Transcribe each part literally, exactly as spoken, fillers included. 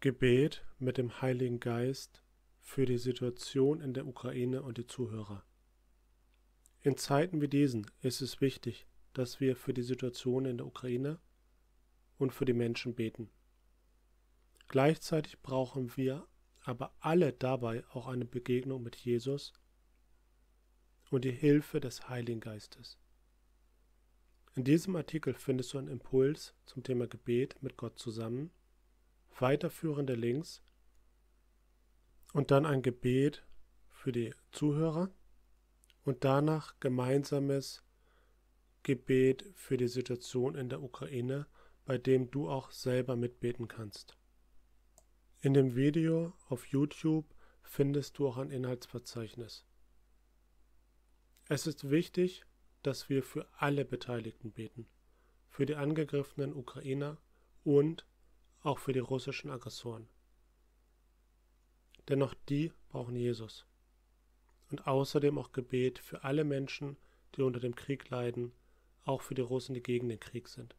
Gebet mit dem Heiligen Geist für die Situation in der Ukraine und die Zuhörer. In Zeiten wie diesen ist es wichtig, dass wir für die Situation in der Ukraine und für die Menschen beten. Gleichzeitig brauchen wir aber alle dabei auch eine Begegnung mit Jesus und die Hilfe des Heiligen Geistes. In diesem Artikel findest du einen Impuls zum Thema Gebet mit Gott zusammen, weiterführende Links und dann ein Gebet für die Zuhörer und danach gemeinsames Gebet für die Situation in der Ukraine, bei dem du auch selber mitbeten kannst. In dem Video auf YouTube findest du auch ein Inhaltsverzeichnis. Es ist wichtig, dass wir für alle Beteiligten beten, für die angegriffenen Ukrainer und auch für die russischen Aggressoren. Denn auch die brauchen Jesus. Und außerdem auch Gebet für alle Menschen, die unter dem Krieg leiden, auch für die Russen, die gegen den Krieg sind.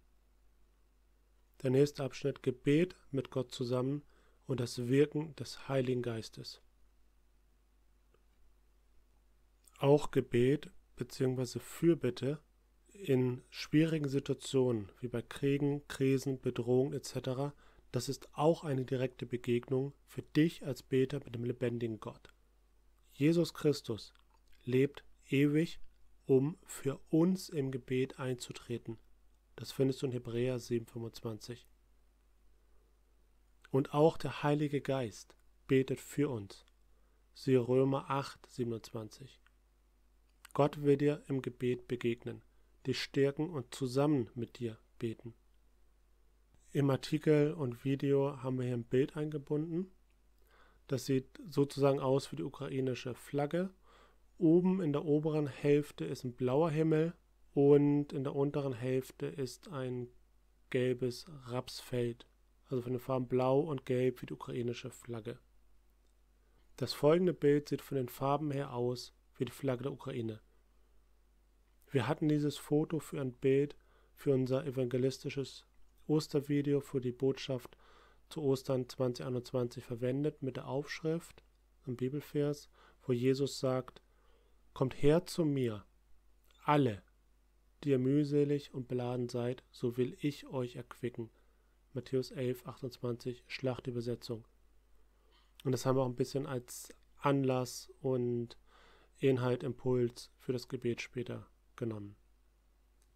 Der nächste Abschnitt: Gebet mit Gott zusammen und das Wirken des Heiligen Geistes. Auch Gebet beziehungsweise Fürbitte in schwierigen Situationen, wie bei Kriegen, Krisen, Bedrohungen et cetera, das ist auch eine direkte Begegnung für dich als Beter mit dem lebendigen Gott. Jesus Christus lebt ewig, um für uns im Gebet einzutreten. Das findest du in Hebräer sieben, fünfundzwanzig. Und auch der Heilige Geist betet für uns. Siehe Römer acht, siebenundzwanzig. Gott will dir im Gebet begegnen, dich stärken und zusammen mit dir beten. Im Artikel und Video haben wir hier ein Bild eingebunden. Das sieht sozusagen aus wie die ukrainische Flagge. Oben in der oberen Hälfte ist ein blauer Himmel und in der unteren Hälfte ist ein gelbes Rapsfeld. Also von den Farben blau und gelb wie die ukrainische Flagge. Das folgende Bild sieht von den Farben her aus wie die Flagge der Ukraine. Wir hatten dieses Foto für ein Bild für unser evangelistisches Ostervideo für die Botschaft zu Ostern zweitausendeinundzwanzig verwendet mit der Aufschrift im Bibelvers, wo Jesus sagt: Kommt her zu mir, alle, die ihr mühselig und beladen seid, so will ich euch erquicken. Matthäus elf, achtundzwanzig, Schlachtübersetzung. Und das haben wir auch ein bisschen als Anlass und Inhalt, Impuls für das Gebet später genommen.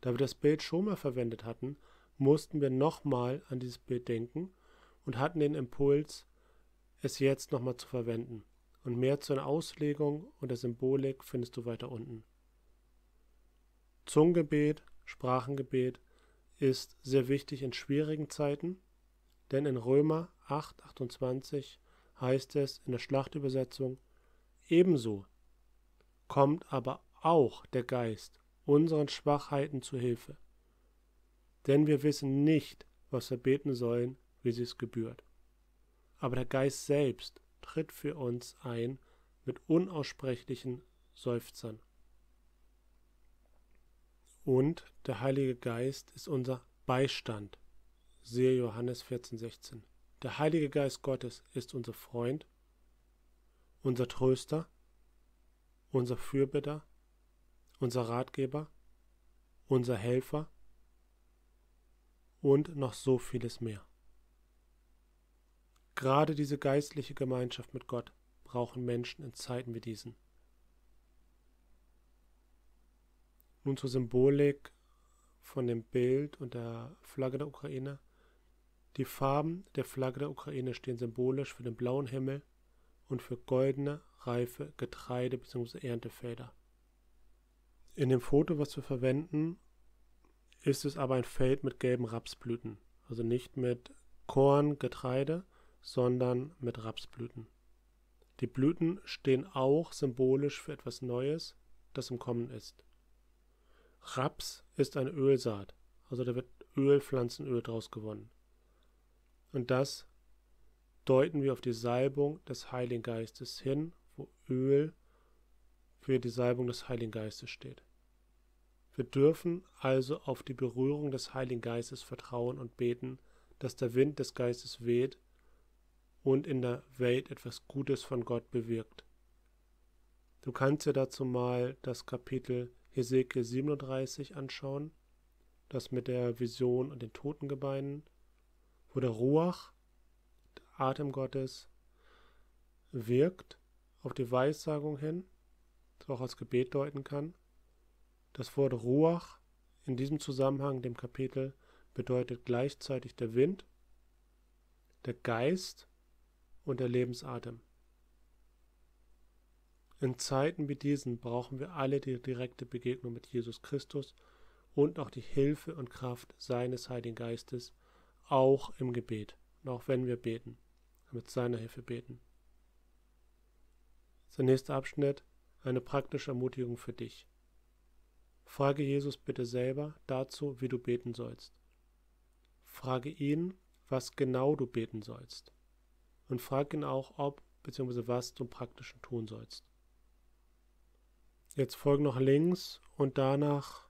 Da wir das Bild schon mal verwendet hatten, mussten wir nochmal an dieses Bild denken und hatten den Impuls, es jetzt nochmal zu verwenden. Und mehr zu einer Auslegung und der Symbolik findest du weiter unten. Zungengebet, Sprachengebet ist sehr wichtig in schwierigen Zeiten, denn in Römer acht, achtundzwanzig heißt es in der Schlachtübersetzung: Ebenso kommt aber auch der Geist unseren Schwachheiten zu Hilfe, denn wir wissen nicht, was wir beten sollen, wie sie es gebührt. Aber der Geist selbst tritt für uns ein mit unaussprechlichen Seufzern. Und der Heilige Geist ist unser Beistand. Siehe Johannes vierzehn, sechzehn. Der Heilige Geist Gottes ist unser Freund, unser Tröster, unser Fürbitter, unser Ratgeber, unser Helfer und noch so vieles mehr. Gerade diese geistliche Gemeinschaft mit Gott brauchen Menschen in Zeiten wie diesen. Nun zur Symbolik von dem Bild und der Flagge der Ukraine. Die Farben der Flagge der Ukraine stehen symbolisch für den blauen Himmel und für goldene, reife Getreide bzw. Erntefelder. In dem Foto, was wir verwenden, ist es aber ein Feld mit gelben Rapsblüten. Also nicht mit Korn, Getreide, sondern mit Rapsblüten. Die Blüten stehen auch symbolisch für etwas Neues, das im Kommen ist. Raps ist eine Ölsaat, also da wird Öl, Pflanzenöl draus gewonnen. Und das deuten wir auf die Salbung des Heiligen Geistes hin, wo Öl für die Salbung des Heiligen Geistes steht. Wir dürfen also auf die Berührung des Heiligen Geistes vertrauen und beten, dass der Wind des Geistes weht und in der Welt etwas Gutes von Gott bewirkt. Du kannst dir dazu mal das Kapitel Hesekiel siebenunddreißig anschauen, das mit der Vision und den Totengebeinen, wo der Ruach, der Atem Gottes, wirkt auf die Weissagung hin, das auch als Gebet deuten kann. Das Wort Ruach in diesem Zusammenhang, dem Kapitel, bedeutet gleichzeitig der Wind, der Geist und der Lebensatem. In Zeiten wie diesen brauchen wir alle die direkte Begegnung mit Jesus Christus und auch die Hilfe und Kraft seines Heiligen Geistes, auch im Gebet und auch wenn wir beten, mit seiner Hilfe beten. Der nächste Abschnitt, eine praktische Ermutigung für dich. Frage Jesus bitte selber dazu, wie du beten sollst. Frage ihn, was genau du beten sollst. Und frag ihn auch, ob bzw. was du im Praktischen tun sollst. Jetzt folgen noch links und danach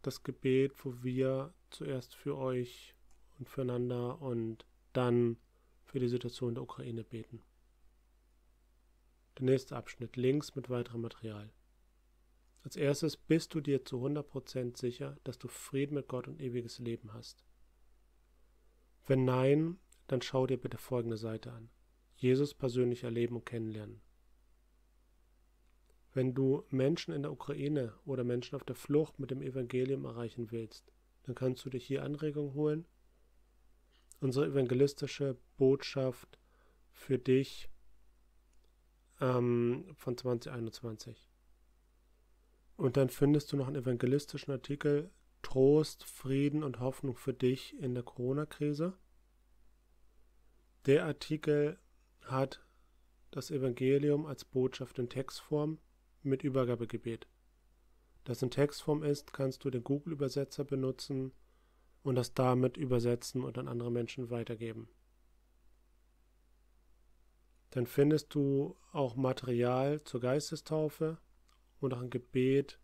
das Gebet, wo wir zuerst für euch und füreinander und dann für die Situation der Ukraine beten. Der nächste Abschnitt, links mit weiterem Material. Als erstes bist du dir zu hundert Prozent sicher, dass du Frieden mit Gott und ewiges Leben hast. Wenn nein, dann schau dir bitte folgende Seite an. Jesus persönlich erleben und kennenlernen. Wenn du Menschen in der Ukraine oder Menschen auf der Flucht mit dem Evangelium erreichen willst, dann kannst du dich hier Anregungen holen. Unsere evangelistische Botschaft für dich ähm, von zwanzig einundzwanzig. Und dann findest du noch einen evangelistischen Artikel Trost, Frieden und Hoffnung für dich in der Corona-Krise. Der Artikel hat das Evangelium als Botschaft in Textform mit Übergabegebet. Das in Textform ist, kannst du den Google-Übersetzer benutzen und das damit übersetzen und an andere Menschen weitergeben. Dann findest du auch Material zur Geistestaufe und auch ein Gebet,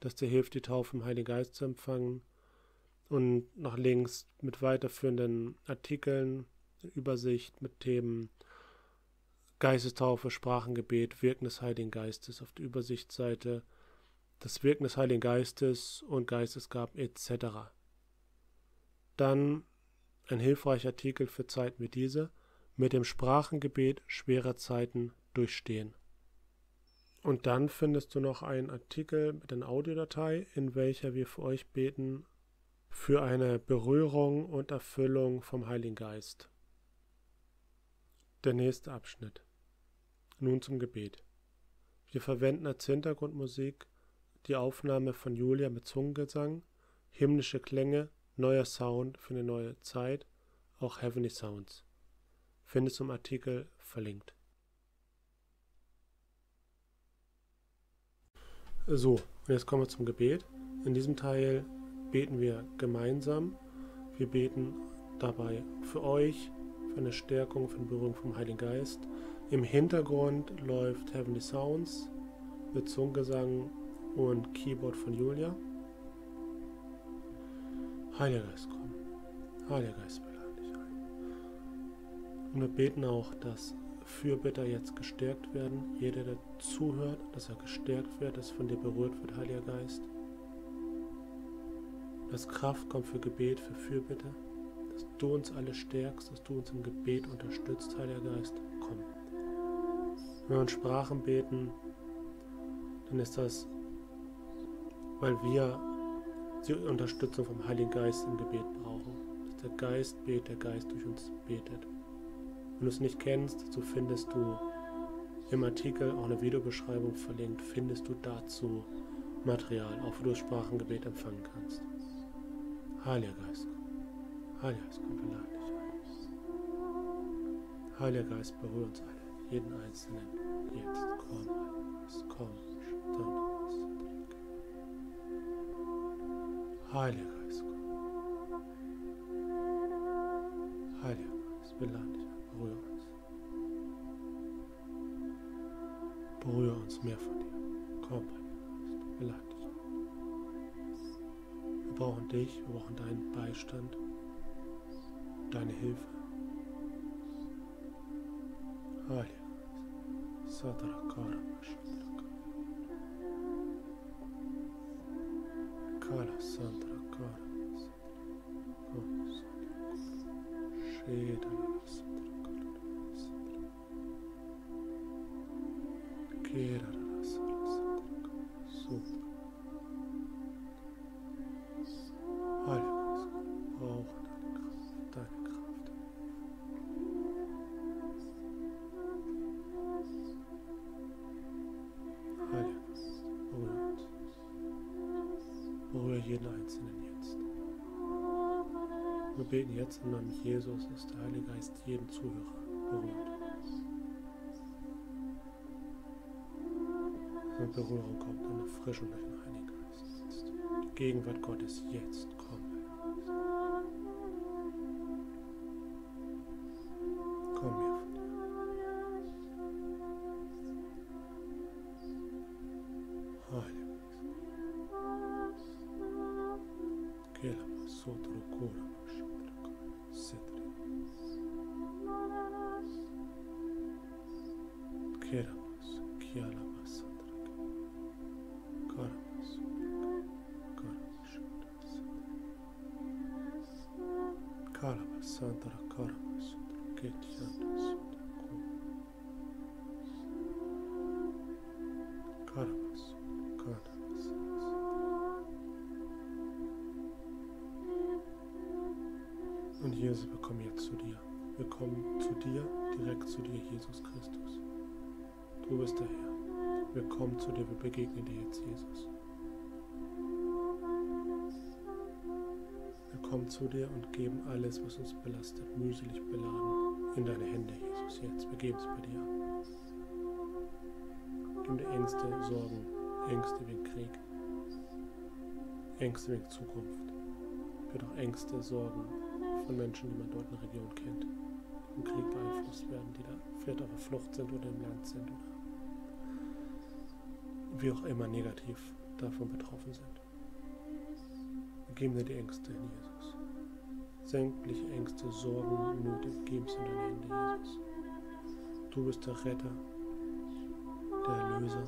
das dir hilft, die Taufe im Heiligen Geist zu empfangen. Und nach links mit weiterführenden Artikeln, Übersicht mit Themen Geistestaufe, Sprachengebet, Wirken des Heiligen Geistes auf der Übersichtsseite, das Wirken des Heiligen Geistes und Geistesgaben et cetera. Dann ein hilfreicher Artikel für Zeiten wie diese, mit dem Sprachengebet schwerer Zeiten durchstehen. Und dann findest du noch einen Artikel mit einer Audiodatei, in welcher wir für euch beten, für eine Berührung und Erfüllung vom Heiligen Geist. Der nächste Abschnitt. Nun zum Gebet. Wir verwenden als Hintergrundmusik die Aufnahme von Julia mit Zungengesang, himmlische Klänge, neuer Sound für eine neue Zeit, auch Heavenly Sounds. Findest du im Artikel verlinkt. So, jetzt kommen wir zum Gebet. In diesem Teil beten wir gemeinsam. Wir beten dabei für euch, für eine Stärkung, für eine Berührung vom Heiligen Geist. Im Hintergrund läuft Heavenly Sounds mit Zungengesang und Keyboard von Julia. Heiliger Geist, komm. Heiliger Geist, wir laden dich ein. Und wir beten auch, dass Fürbitter jetzt gestärkt werden. Jeder, der zuhört, dass er gestärkt wird, dass von dir berührt wird, Heiliger Geist. Dass Kraft kommt für Gebet, für Fürbitte. Dass du uns alle stärkst, dass du uns im Gebet unterstützt, Heiliger Geist. Komm. Wenn wir in Sprachen beten, dann ist das, weil wir die Unterstützung vom Heiligen Geist im Gebet brauchen. Dass der Geist betet, der Geist durch uns betet. Wenn du es nicht kennst, so findest du im Artikel auch eine Videobeschreibung verlinkt, findest du dazu Material, auch wo du das Sprachengebet empfangen kannst. Heiliger Geist, Heiliger Geist, komm, wir laden dich ein. Heiliger Geist, berühre uns alle, jeden Einzelnen, jetzt, komm, jetzt, komm, dann, Heiliger Geist, komm. Heiliger Geist, wir laden dich ein. Berühre uns. Berühre uns mehr von dir. Komm, Heiliger Geist. Wir brauchen dich, wir brauchen deinen Beistand, deine Hilfe. Wir beten jetzt im Namen Jesus, dass der Heilige Geist jeden Zuhörer berührt. Eine Berührung kommt, eine Erfrischung durch den Heiligen Geist. Die Gegenwart Gottes jetzt kommt. Und Jesus, wir kommen jetzt zu dir. Wir kommen zu dir, direkt zu dir, Jesus Christus. Du bist der Herr. Wir kommen zu dir, wir begegnen dir jetzt, Jesus. Wir kommen zu dir und geben alles, was uns belastet, mühselig beladen, in deine Hände, Jesus, jetzt. Wir geben es bei dir. Gib dir Ängste, Sorgen, Ängste wegen Krieg, Ängste wegen Zukunft. Wir doch Ängste, Sorgen von Menschen, die man dort in der Region kennt, die im Krieg beeinflusst werden, die da vielleicht auf der Flucht sind oder im Land sind oder wie auch immer negativ davon betroffen sind. Wir geben dir die Ängste in Jesus. Sämtliche Ängste, Sorgen, Nöte, geben es in deine Hände, Jesus. Du bist der Retter, der Erlöser.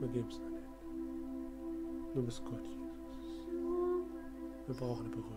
Wir geben es in deine Hände. Du bist Gott, Jesus. Wir brauchen eine Berührung.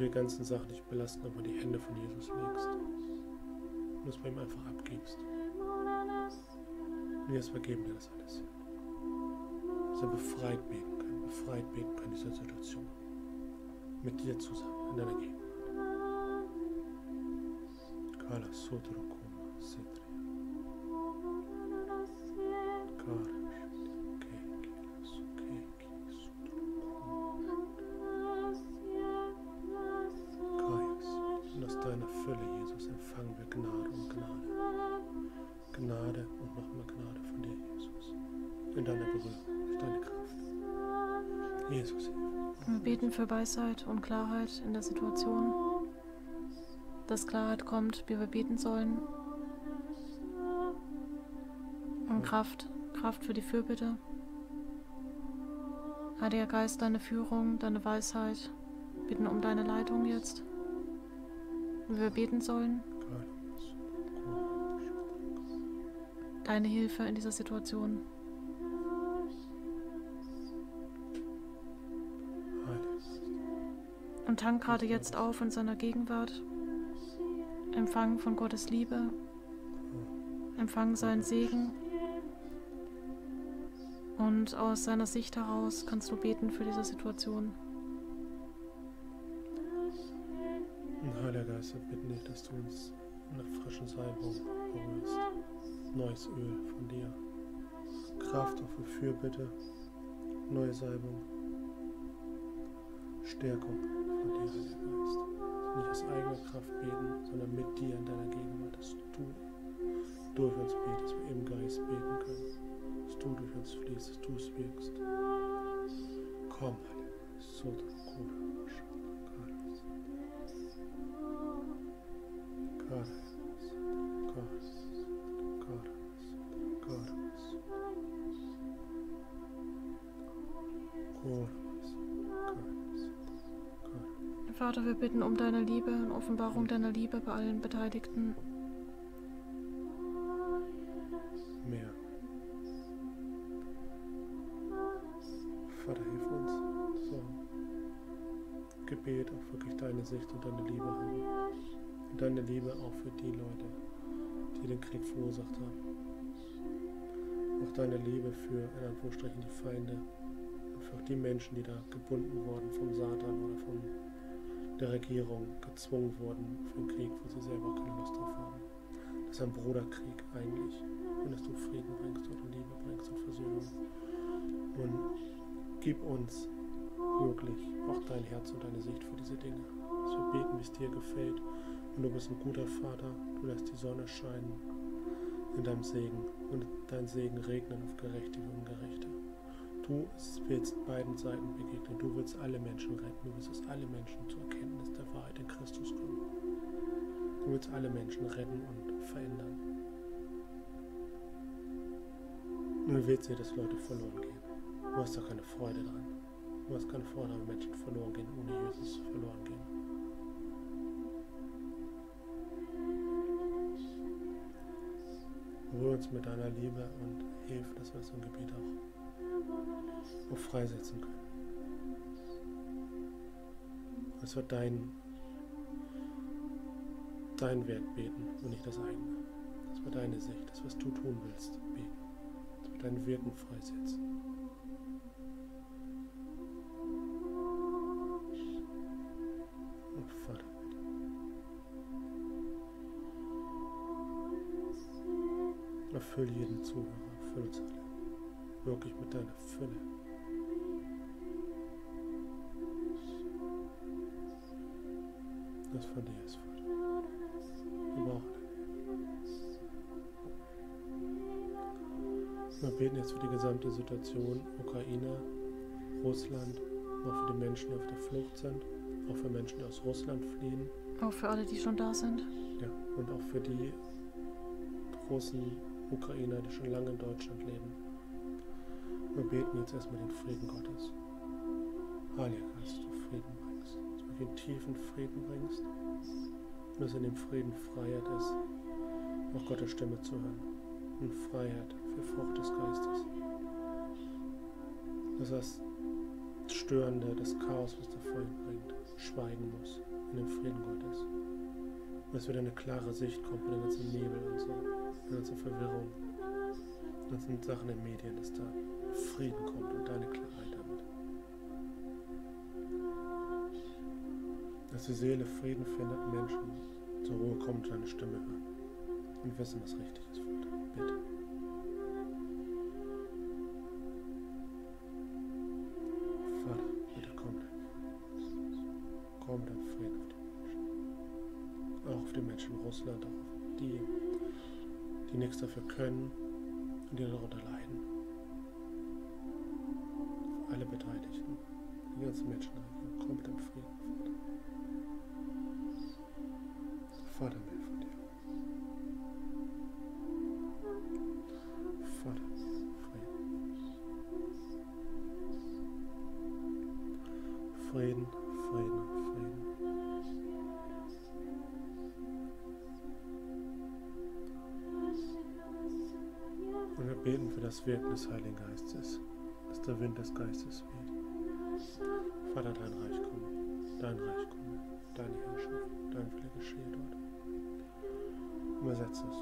Die ganzen Sachen nicht belasten, aber die Hände von Jesus legst und es bei ihm einfach abgibst. Und jetzt vergeben wir das alles. Dass er befreit beten kann, befreit beten kann in dieser Situation. Mit dir zusammen, in deiner Gegenwart. Kala Sotro Kuma Setri. Kala. Für Weisheit und Klarheit in der Situation, dass Klarheit kommt, wie wir beten sollen, und Kraft, Kraft für die Fürbitte. Heiliger Geist, deine Führung, deine Weisheit, bitten um deine Leitung jetzt, wie wir beten sollen, deine Hilfe in dieser Situation. Und tank gerade jetzt auf in seiner Gegenwart. Empfang von Gottes Liebe. Empfang seinen Segen. Und aus seiner Sicht heraus kannst du beten für diese Situation. Und Heiliger Geist, wir bitten dich, dass du uns eine frische Salbung berührst. Neues Öl von dir. Kraft auf die Fürbitte. Neue Salbung. Stärkung. Von dir, Heiliger Geist. Nicht aus eigener Kraft beten, sondern mit dir in deiner Gegenwart, dass du durch uns betest, dass wir im Geist beten können, dass du durch uns fließt, dass du es wirkst. Komm, so Vater, wir bitten um deine Liebe und Offenbarung deiner Liebe bei allen Beteiligten. Mehr. Vater, hilf uns, so Gebet auch wirklich deine Sicht und deine Liebe haben. Und deine Liebe auch für die Leute, die den Krieg verursacht haben. Auch deine Liebe für, in Anführungsstrichen, die Feinde und für die Menschen, die da gebunden wurden vom Satan oder vom der Regierung gezwungen wurden für einen Krieg, wo sie selber keine Lust drauf haben. Das ist ein Bruderkrieg eigentlich. Und dass du Frieden bringst und Liebe bringst und Versöhnung. Und gib uns wirklich auch dein Herz und deine Sicht für diese Dinge. Dass wir beten, wie es dir gefällt. Und du bist ein guter Vater. Du lässt die Sonne scheinen in deinem Segen. Und dein Segen regnen auf Gerechte und Ungerechte. Du willst beiden Seiten begegnen. Du willst alle Menschen retten. Du willst, dass alle Menschen zur Erkenntnis der Wahrheit in Christus kommen. Du willst alle Menschen retten und verändern. Und du willst nicht, dass Leute verloren gehen. Du hast doch keine Freude dran. Du hast keine Freude, wenn Menschen verloren gehen, ohne Jesus verloren gehen. Rühr uns mit deiner Liebe und hilf, dass wir es im Gebet auch auch freisetzen können. Dass wir dein, dein Werk beten und nicht das eigene. Dass wir deine Sicht, das, was du tun willst, beten. Dass wir dein Wirken freisetzen. Und Vater, bitte. Erfüll jeden Zuhörer, erfüll uns alle. Wirklich mit deiner Fülle. Das von dir ist Vater. Wir brauchen dich. Wir beten jetzt für die gesamte Situation Ukraine, Russland, auch für die Menschen, die auf der Flucht sind, auch für Menschen, die aus Russland fliehen. Auch für alle, die schon da sind. Ja, und auch für die großen Ukrainer, die schon lange in Deutschland leben. Wir beten jetzt erstmal den Frieden Gottes. Heiliger Geist, dass du Frieden bringst, dass du den tiefen Frieden bringst, dass in dem Frieden Freiheit ist, auch Gottes Stimme zu hören. Und Freiheit für Frucht des Geistes. Dass das Störende, das Chaos, was der Feind bringt, schweigen muss in dem Frieden Gottes. Dass wieder eine klare Sicht kommt in den ganzen Nebel und so, in der ganzen Verwirrung, in den ganzen Sachen in den Medien, dass da Frieden kommt und deine Klarheit damit. Dass die Seele Frieden findet, Menschen zur Ruhe kommen, deine Stimme hören und wissen, was richtig ist, Vater. Bitte. Vater, bitte komm dann. Komm dann Frieden auf die Menschen. Auch auf die Menschen in Russland, auch auf die, die nichts dafür können und die darunter leiden. Alle Beteiligten, die ganzen Menschen, komm mit dem Frieden, Vater. Vater, mehr von dir. Vater, Frieden. Frieden, Frieden, Frieden. Und wir beten für das Wirken des Heiligen Geistes. Dass der Wind des Geistes weht. Vater, dein Reich komme, dein Reich komme, deine Herrschaft, dein Wille geschehe dort. Übersetze es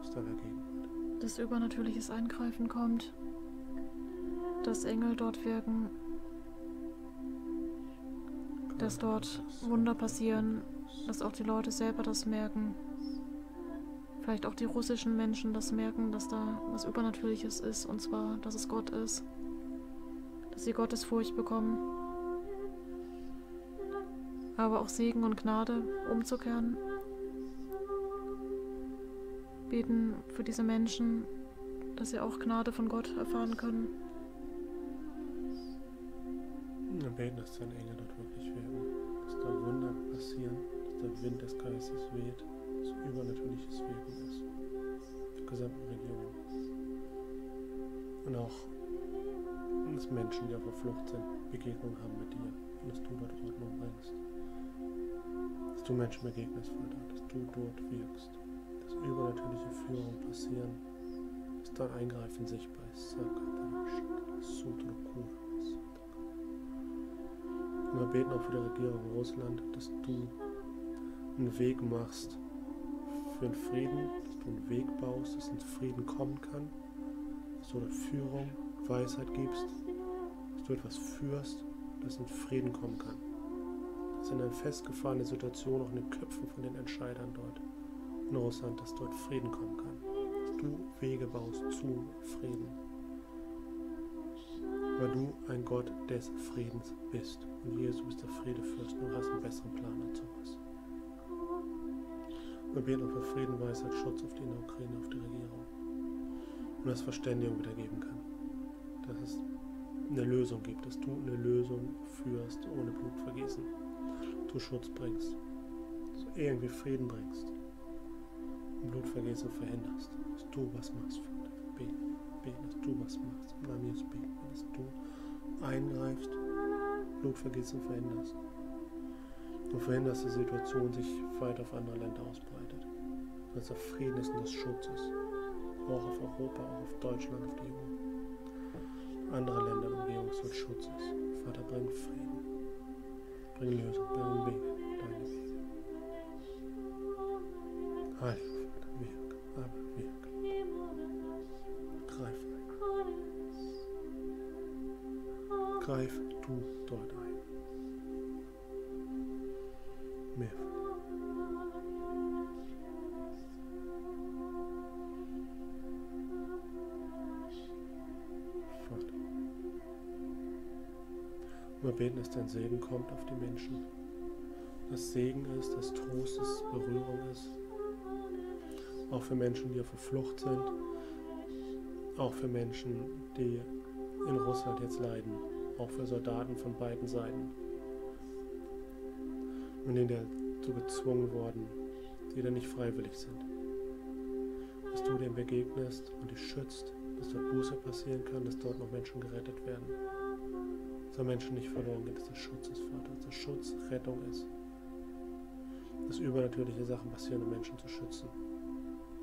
aus deiner Gegenwart. Dass übernatürliches Eingreifen kommt, dass Engel dort wirken, dass dort Wunder passieren, dass auch die Leute selber das merken. Vielleicht auch die russischen Menschen das merken, dass da was Übernatürliches ist, und zwar, dass es Gott ist. Dass sie Gottesfurcht bekommen. Aber auch Segen und Gnade umzukehren. beten für diese Menschen, dass sie auch Gnade von Gott erfahren können. Wir beten, dass dein Engel dort wirklich werden, dass da Wunder passieren, dass der Wind des Geistes weht, dass übernatürliches Wirken ist, der gesamten Region. Und auch, dass Menschen, die auf der Flucht sind, Begegnung haben mit dir und dass du dort Ordnung bringst. Dass du Menschen begegnest, Vater, dass du dort wirkst, dass übernatürliche Führungen passieren, dass dein Eingreifen sichtbar ist. Und wir beten auch für die Regierung Russland, dass du einen Weg machst für den Frieden, dass du einen Weg baust, dass ein Frieden kommen kann, dass du eine Führung, Weisheit gibst, dass du etwas führst, dass ein Frieden kommen kann. Dass in einer festgefahrenen Situation auch in den Köpfen von den Entscheidern dort in Russland, dass dort Frieden kommen kann. Dass du Wege baust zu Frieden. Weil du ein Gott des Friedens bist. Und Jesus, du bist der Friedefürst, du hast einen besseren Plan dazu was. Wir beten auch für Frieden, Weisheit, Schutz auf die in der Ukraine, auf die Regierung. Und dass Verständigung wieder geben kann. Dass es eine Lösung gibt, dass du eine Lösung führst, ohne Blutvergießen. Du Schutz bringst, dass du irgendwie Frieden bringst. Und Blutvergießen verhinderst, dass du was machst für dich. Beten. Beten, dass du was machst, im Namen Jesus beten, dass du eingreifst, Blutvergießen verhinderst und verhinderst, dass die Situation sich weit auf andere Länder ausbreitet, dass der Frieden ist und das Schutz ist, auch auf Europa, auch auf Deutschland, auf die E U, andere Länder im Umgebung Schutz ist. Vater, bring Frieden, bring Lösung, bring Weg, deine Wege. Heiliger Vater, wirk, aber wirk. Greif du dort ein. Mehr. Vater. Wir beten, dass dein Segen kommt auf die Menschen. Dass Segen ist, dass Trost ist, Berührung ist. Auch für Menschen, die auf der Flucht sind. Auch für Menschen, die in Russland jetzt leiden. Auch für Soldaten von beiden Seiten, und denen dazu gezwungen worden, die da nicht freiwillig sind. Dass du denen begegnest und dich schützt, dass dort Buße passieren kann, dass dort noch Menschen gerettet werden. Dass da Menschen nicht verloren gehen, dass der Schutz ist, Vater, dass der Schutz Rettung ist. Dass übernatürliche Sachen passieren, um Menschen zu schützen.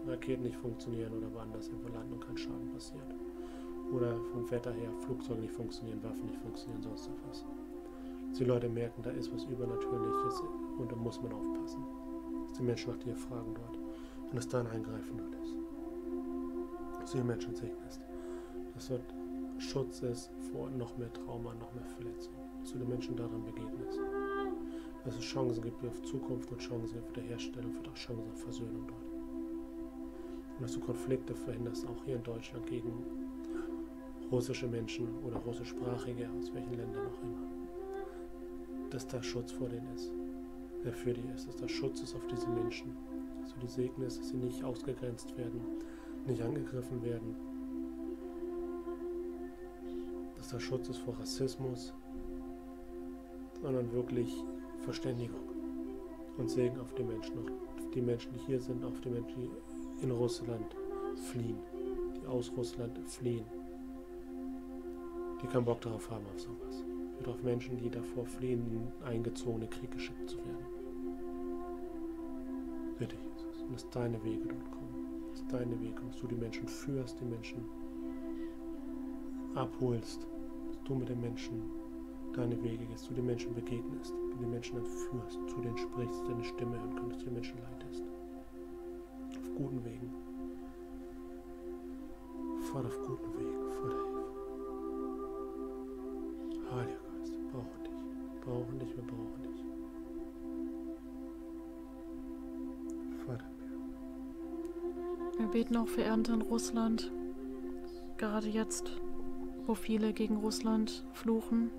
Raketen nicht funktionieren oder woanders irgendwo landen und kein Schaden passiert. Oder vom Wetter her, Flugzeuge nicht funktionieren, Waffen nicht funktionieren, sonst was. Dass die Leute merken, da ist was Übernatürliches und da muss man aufpassen. Dass die Menschen nach dir fragen dort und dass dein Eingreifen dort ist. Dass du die Menschen segnest. Dass dort Schutz ist vor noch mehr Trauma, noch mehr Verletzungen. Dass du den Menschen daran begegnest. Dass es Chancen gibt auf Zukunft und Chancen gibt für die Herstellung, für die Chancen auf Versöhnung dort. Und dass du Konflikte verhinderst, auch hier in Deutschland gegen russische Menschen oder russischsprachige, aus welchen Ländern auch immer, dass da Schutz vor denen ist, der für die ist, dass da Schutz ist auf diese Menschen, dass du die segnest, dass sie nicht ausgegrenzt werden, nicht angegriffen werden, dass da Schutz ist vor Rassismus, sondern wirklich Verständigung und Segen auf die Menschen, auf die Menschen, die hier sind, auf die Menschen, die in Russland fliehen, die aus Russland fliehen. Die keinen Bock darauf haben, auf sowas. Und auf Menschen, die davor fliehen, eingezogen in Krieg geschickt zu werden. Bitte, Jesus. Und dass deine Wege dort kommen. Dass deine Wege, dass du die Menschen führst, die Menschen abholst. Dass du mit den Menschen deine Wege gehst, dass du den Menschen begegnest. Dass du die Menschen dann führst, zu denen sprichst, deine Stimme hören kannst, dass du die Menschen leitest. Auf guten Wegen. Fahr auf guten Wegen. Vater, Heiliger Geist, wir brauchen dich, wir brauchen dich, wir brauchen dich. Vater, wir beten auch für Ernte in Russland, gerade jetzt, wo viele gegen Russland fluchen.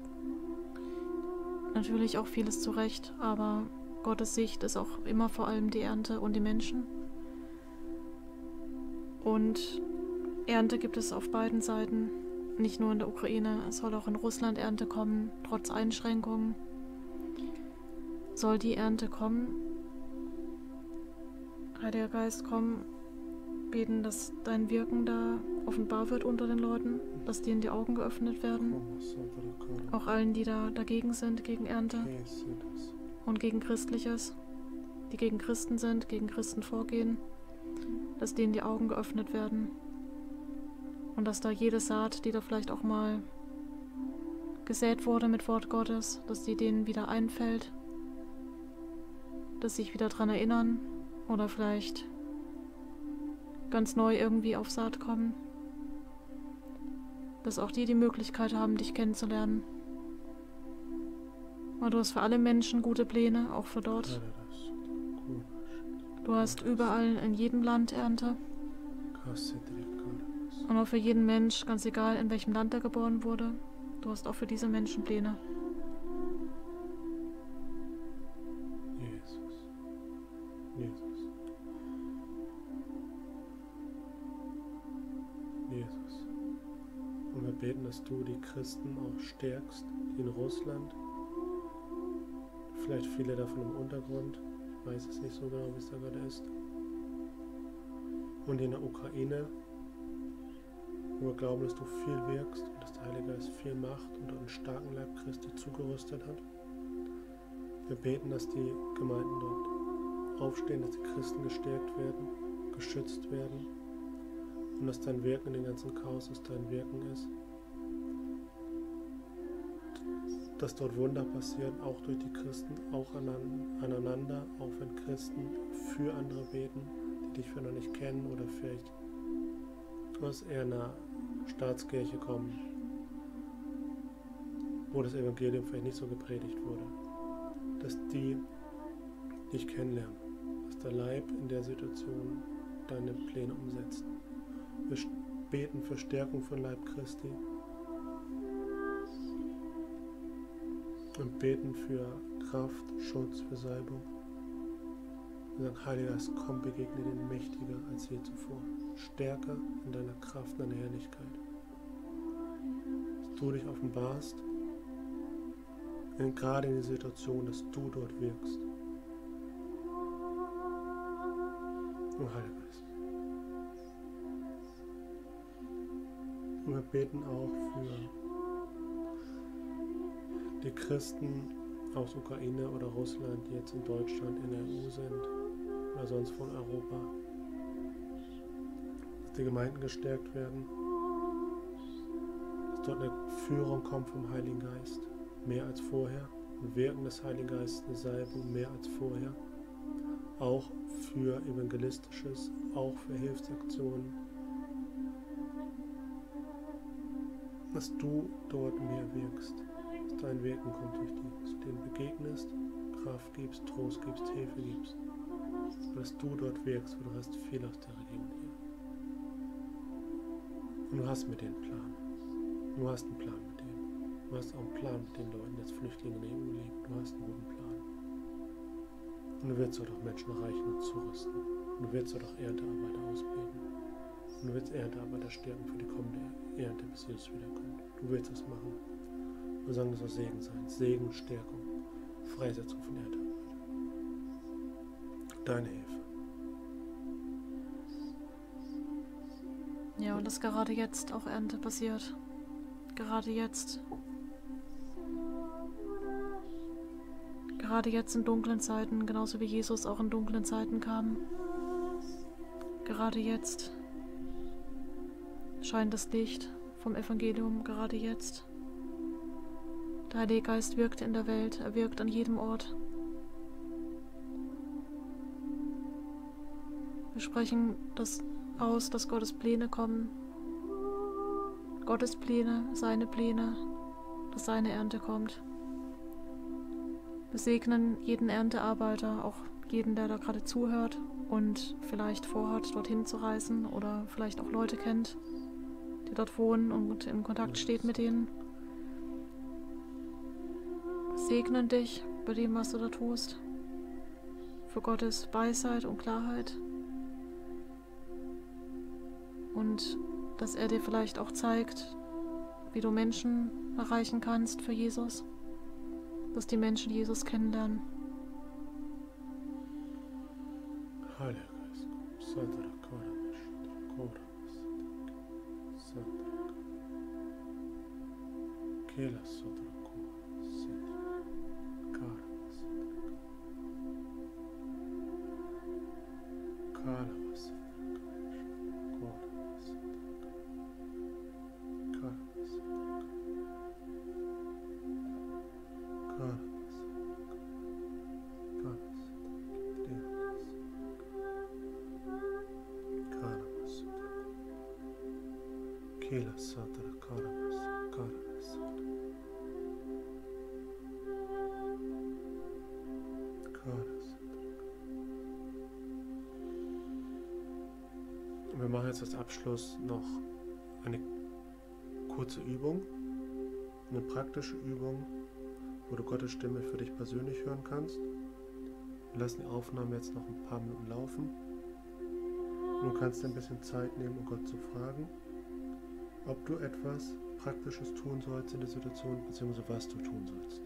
Natürlich auch vieles zu Recht, aber Gottes Sicht ist auch immer vor allem die Ernte und die Menschen. Und Ernte gibt es auf beiden Seiten. Nicht nur in der Ukraine, es soll auch in Russland Ernte kommen, trotz Einschränkungen. Soll die Ernte kommen, Heiliger Geist, komm, beten, dass dein Wirken da offenbar wird unter den Leuten, dass denen die Augen geöffnet werden, auch allen, die da dagegen sind, gegen Ernte und gegen Christliches, die gegen Christen sind, gegen Christen vorgehen, dass denen die Augen geöffnet werden und dass da jede Saat, die da vielleicht auch mal gesät wurde mit Wort Gottes, dass die denen wieder einfällt, dass sie sich wieder dran erinnern oder vielleicht ganz neu irgendwie auf Saat kommen, dass auch die die Möglichkeit haben, dich kennenzulernen. Weil du hast für alle Menschen gute Pläne, auch für dort. Du hast überall in jedem Land Ernte. Und auch für jeden Mensch, ganz egal in welchem Land er geboren wurde, du hast auch für diese Menschen Pläne. Jesus. Jesus. Jesus. Und wir beten, dass du die Christen auch stärkst, die in Russland, vielleicht viele davon im Untergrund, ich weiß es nicht so genau, wie es da gerade ist, und in der Ukraine, wo wir glauben, dass du viel wirkst und dass der Heilige Geist viel macht und einen starken Leib Christi zugerüstet hat. Wir beten, dass die Gemeinden dort aufstehen, dass die Christen gestärkt werden, geschützt werden und dass dein Wirken in den ganzen Chaos ist, dein Wirken ist. Dass dort Wunder passieren, auch durch die Christen, auch aneinander, auch wenn Christen für andere beten, die dich vielleicht noch nicht kennen oder vielleicht aus eher einer Staatskirche kommen, wo das Evangelium vielleicht nicht so gepredigt wurde, dass die dich kennenlernen, dass der Leib in der Situation deine Pläne umsetzt. Wir beten für Stärkung von Leib Christi und beten für Kraft, Schutz, für Salbung. Wir sagen, Heiliger Geist, komm, begegne den mächtiger als je zuvor. Stärker in deiner Kraft, in deiner Herrlichkeit. Dass du dich offenbarst, gerade in der Situation, dass du dort wirkst. Und Heiliger Geist. Und wir beten auch für die Christen aus Ukraine oder Russland, die jetzt in Deutschland, in der E U sind oder sonst von Europa, dass die Gemeinden gestärkt werden, dass dort eine Führung kommt vom Heiligen Geist, mehr als vorher, ein Wirken des Heiligen Geistes, eine Salbung, mehr als vorher, auch für Evangelistisches, auch für Hilfsaktionen, dass du dort mehr wirkst. Dein Wirken kommt durch die, dass du denen begegnest, Kraft gibst, Trost gibst, Hilfe gibst. Und dass du dort wirkst, weil du hast viel aus der Region hier. Und du hast mit denen einen Plan. Du hast einen Plan mit denen. Du hast auch einen Plan mit den Leuten, die als Flüchtlinge in der E U leben. Du hast einen guten Plan. Und du willst dort auch Menschen erreichen und zurüsten. Und du willst dort auch Erntearbeiter ausbilden. Und du willst Erntearbeiter stärken für die kommende Ernte, bis Jesus wiederkommt. Du willst das machen. Wir sagen, das soll Segen sein. Segen, Stärkung, Freisetzung von Erde. Deine Hilfe. Ja, und dass gerade jetzt auch Ernte passiert. Gerade jetzt. Gerade jetzt in dunklen Zeiten, genauso wie Jesus auch in dunklen Zeiten kam. Gerade jetzt scheint das Licht vom Evangelium, gerade jetzt. Der Heilige Geist wirkt in der Welt, er wirkt an jedem Ort. Wir sprechen das aus, dass Gottes Pläne kommen. Gottes Pläne, seine Pläne, dass seine Ernte kommt. Wir segnen jeden Erntearbeiter, auch jeden, der da gerade zuhört und vielleicht vorhat, dorthin zu reisen oder vielleicht auch Leute kennt, die dort wohnen und in Kontakt steht mit denen. Segnen dich bei dem, was du da tust, für Gottes Weisheit und Klarheit. und dass er dir vielleicht auch zeigt, wie du Menschen erreichen kannst für Jesus, dass die Menschen Jesus kennenlernen. Wir machen jetzt als Abschluss noch eine kurze Übung, eine praktische Übung, wo du Gottes Stimme für dich persönlich hören kannst. Wir lassen die Aufnahme jetzt noch ein paar Minuten laufen. Du kannst dir ein bisschen Zeit nehmen, um Gott zu fragen, ob du etwas Praktisches tun sollst in der Situation, beziehungsweise was du tun sollst.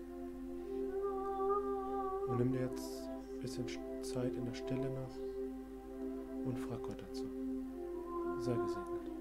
Und nimm dir jetzt ein bisschen Zeit in der Stille noch und frag Gott dazu. Sei gesegnet.